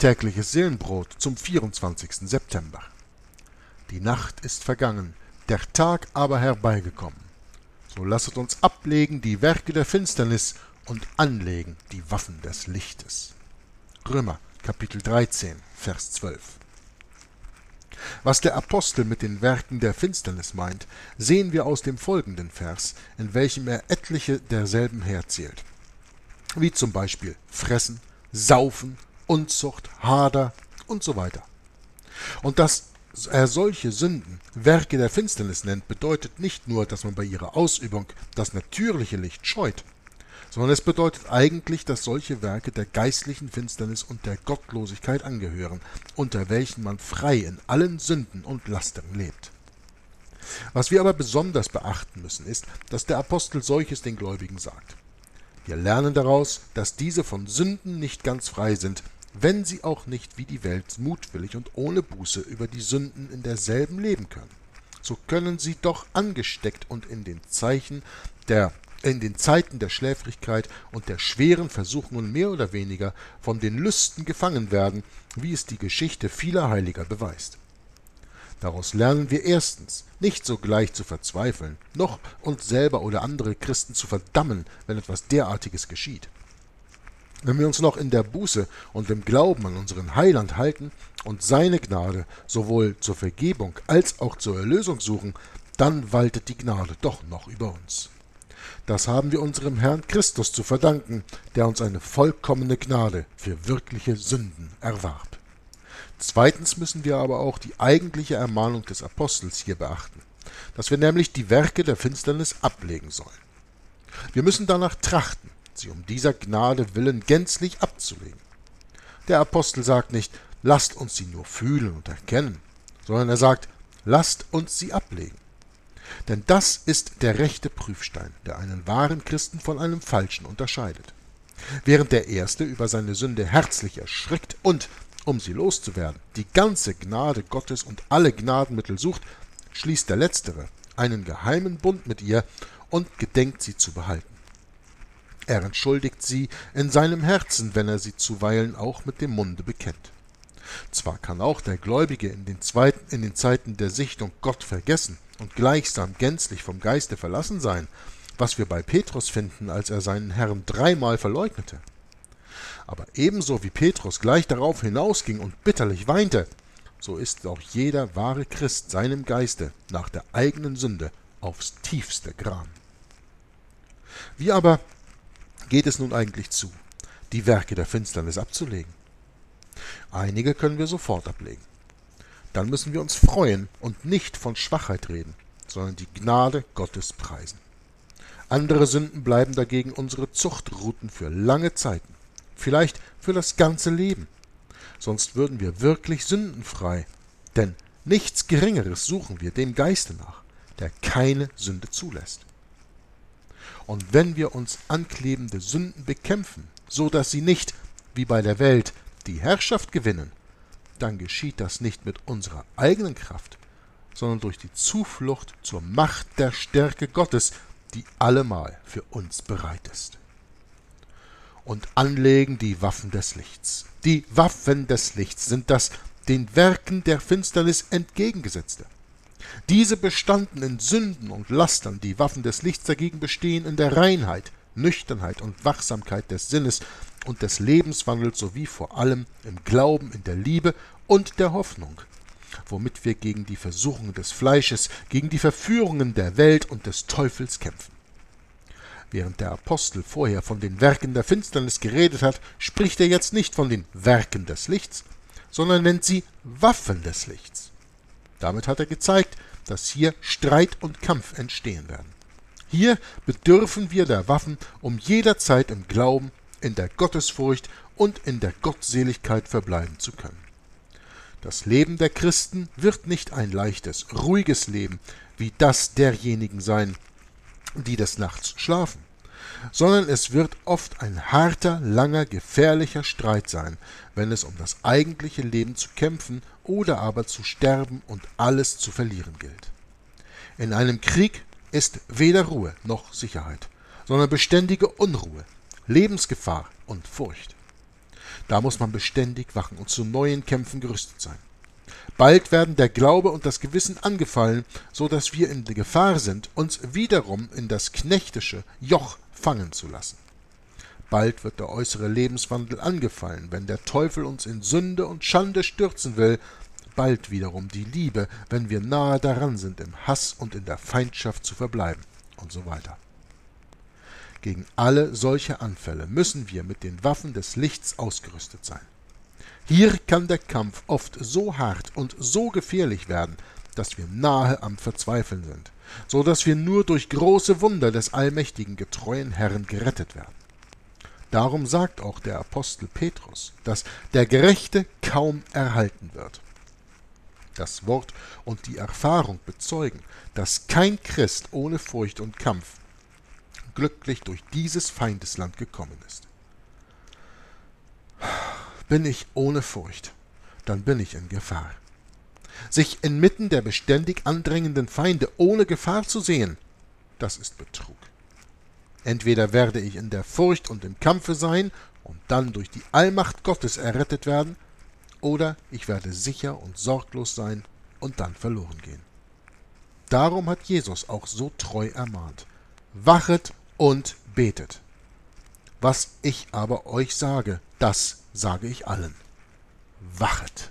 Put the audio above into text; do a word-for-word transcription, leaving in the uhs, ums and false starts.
Tägliches Seelenbrot zum vierundzwanzigsten September. Die Nacht ist vergangen, der Tag aber herbeigekommen. So lasset uns ablegen die Werke der Finsternis und anlegen die Waffen des Lichtes. Römer, Kapitel dreizehn, Vers zwölf. Was der Apostel mit den Werken der Finsternis meint, sehen wir aus dem folgenden Vers, in welchem er etliche derselben herzählt. Wie zum Beispiel Fressen, Saufen, Unzucht, Hader und so weiter. Und dass er solche Sünden Werke der Finsternis nennt, bedeutet nicht nur, dass man bei ihrer Ausübung das natürliche Licht scheut, sondern es bedeutet eigentlich, dass solche Werke der geistlichen Finsternis und der Gottlosigkeit angehören, unter welchen man frei in allen Sünden und Lastern lebt. Was wir aber besonders beachten müssen, ist, dass der Apostel solches den Gläubigen sagt. Wir lernen daraus, dass diese von Sünden nicht ganz frei sind, wenn sie auch nicht wie die Welt mutwillig und ohne Buße über die Sünden in derselben leben können. So können sie doch angesteckt und in den, Zeichen der, in den Zeiten der Schläfrigkeit und der schweren Versuchungen mehr oder weniger von den Lüsten gefangen werden, wie es die Geschichte vieler Heiliger beweist. Daraus lernen wir erstens, nicht sogleich zu verzweifeln, noch uns selber oder andere Christen zu verdammen, wenn etwas derartiges geschieht. Wenn wir uns noch in der Buße und im Glauben an unseren Heiland halten und seine Gnade sowohl zur Vergebung als auch zur Erlösung suchen, dann waltet die Gnade doch noch über uns. Das haben wir unserem Herrn Christus zu verdanken, der uns eine vollkommene Gnade für wirkliche Sünden erwarb. Zweitens müssen wir aber auch die eigentliche Ermahnung des Apostels hier beachten, dass wir nämlich die Werke der Finsternis ablegen sollen. Wir müssen danach trachten, sie um dieser Gnade willen gänzlich abzulegen. Der Apostel sagt nicht, lasst uns sie nur fühlen und erkennen, sondern er sagt, lasst uns sie ablegen. Denn das ist der rechte Prüfstein, der einen wahren Christen von einem falschen unterscheidet. Während der Erste über seine Sünde herzlich erschrickt und, um sie loszuwerden, die ganze Gnade Gottes und alle Gnadenmittel sucht, schließt der Letztere einen geheimen Bund mit ihr und gedenkt, sie zu behalten. Er entschuldigt sie in seinem Herzen, wenn er sie zuweilen auch mit dem Munde bekennt. Zwar kann auch der Gläubige in den, Zweiten, in den Zeiten der Sichtung Gott vergessen und gleichsam gänzlich vom Geiste verlassen sein, was wir bei Petrus finden, als er seinen Herrn dreimal verleugnete. Aber ebenso wie Petrus gleich darauf hinausging und bitterlich weinte, so ist auch jeder wahre Christ seinem Geiste nach der eigenen Sünde aufs tiefste gram. Wie aber geht es nun eigentlich zu, die Werke der Finsternis abzulegen? Einige können wir sofort ablegen. Dann müssen wir uns freuen und nicht von Schwachheit reden, sondern die Gnade Gottes preisen. Andere Sünden bleiben dagegen unsere Zuchtrouten für lange Zeiten, vielleicht für das ganze Leben. Sonst würden wir wirklich sündenfrei, denn nichts Geringeres suchen wir dem Geiste nach, der keine Sünde zulässt. Und wenn wir uns anklebende Sünden bekämpfen, so dass sie nicht, wie bei der Welt, die Herrschaft gewinnen, dann geschieht das nicht mit unserer eigenen Kraft, sondern durch die Zuflucht zur Macht der Stärke Gottes, die allemal für uns bereit ist. Und anlegen die Waffen des Lichts. Die Waffen des Lichts sind das den Werken der Finsternis entgegengesetzte. Diese bestanden in Sünden und Lastern, die Waffen des Lichts dagegen bestehen in der Reinheit, Nüchternheit und Wachsamkeit des Sinnes und des Lebenswandels sowie vor allem im Glauben, in der Liebe und der Hoffnung, womit wir gegen die Versuchungen des Fleisches, gegen die Verführungen der Welt und des Teufels kämpfen. Während der Apostel vorher von den Werken der Finsternis geredet hat, spricht er jetzt nicht von den Werken des Lichts, sondern nennt sie Waffen des Lichts. Damit hat er gezeigt, dass hier Streit und Kampf entstehen werden. Hier bedürfen wir der Waffen, um jederzeit im Glauben, in der Gottesfurcht und in der Gottseligkeit verbleiben zu können. Das Leben der Christen wird nicht ein leichtes, ruhiges Leben wie das derjenigen sein, die des Nachts schlafen, sondern es wird oft ein harter, langer, gefährlicher Streit sein, wenn es um das eigentliche Leben zu kämpfen oder aber zu sterben und alles zu verlieren gilt. In einem Krieg ist weder Ruhe noch Sicherheit, sondern beständige Unruhe, Lebensgefahr und Furcht. Da muss man beständig wachen und zu neuen Kämpfen gerüstet sein. Bald werden der Glaube und das Gewissen angefallen, so dass wir in Gefahr sind, uns wiederum in das knechtische Joch fangen zu lassen. Bald wird der äußere Lebenswandel angefallen, wenn der Teufel uns in Sünde und Schande stürzen will, bald wiederum die Liebe, wenn wir nahe daran sind, im Hass und in der Feindschaft zu verbleiben und so weiter. Gegen alle solche Anfälle müssen wir mit den Waffen des Lichts ausgerüstet sein. Hier kann der Kampf oft so hart und so gefährlich werden, dass wir nahe am Verzweifeln sind, so dass wir nur durch große Wunder des allmächtigen, getreuen Herrn gerettet werden. Darum sagt auch der Apostel Petrus, dass der Gerechte kaum erhalten wird. Das Wort und die Erfahrung bezeugen, dass kein Christ ohne Furcht und Kampf glücklich durch dieses Feindesland gekommen ist. Bin ich ohne Furcht, dann bin ich in Gefahr. Sich inmitten der beständig andrängenden Feinde ohne Gefahr zu sehen, das ist Betrug. Entweder werde ich in der Furcht und im Kampfe sein und dann durch die Allmacht Gottes errettet werden, oder ich werde sicher und sorglos sein und dann verloren gehen. Darum hat Jesus auch so treu ermahnt: Wachet und betet. Was ich aber euch sage, das sage ich allen. Wachet!